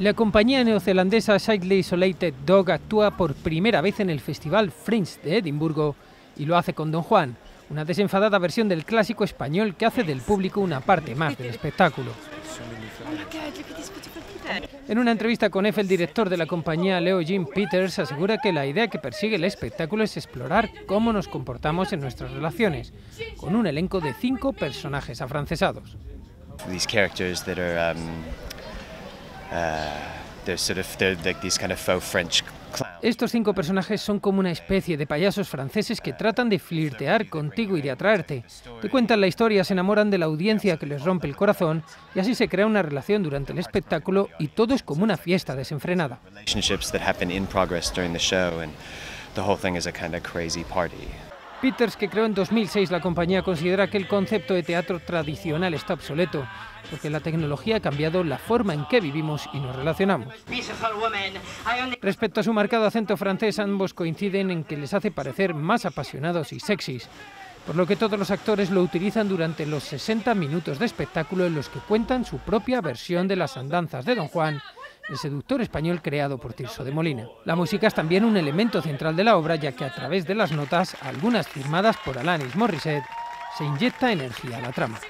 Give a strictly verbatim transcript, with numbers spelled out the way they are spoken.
La compañía neozelandesa A Slightly Isolated Dog actúa por primera vez en el Festival Fringe de Edimburgo y lo hace con Don Juan, una desenfadada versión del clásico español que hace del público una parte más del espectáculo. En una entrevista con E F E, el director de la compañía, Leo Jim Peters, asegura que la idea que persigue el espectáculo es explorar cómo nos comportamos en nuestras relaciones, con un elenco de cinco personajes afrancesados. These characters that are, um, uh, they're sort of, they're like these kind of faux French clowns. Estos cinco personajes son como una especie de payasos franceses que tratan de flirtear contigo y de atraerte. Te cuentan la historia, se enamoran de la audiencia que les rompe el corazón y así se crea una relación durante el espectáculo y todo es como una fiesta desenfrenada. Peters, que creó en dos mil seis la compañía, considera que el concepto de teatro tradicional está obsoleto, porque la tecnología ha cambiado la forma en que vivimos y nos relacionamos. Respecto a su marcado acento francés, ambos coinciden en que les hace parecer más apasionados y sexys, por lo que todos los actores lo utilizan durante los sesenta minutos de espectáculo en los que cuentan su propia versión de las andanzas de Don Juan, el seductor español creado por Tirso de Molina. La música es también un elemento central de la obra, ya que a través de las notas, algunas firmadas por Alanis Morissette, se inyecta energía a la trama.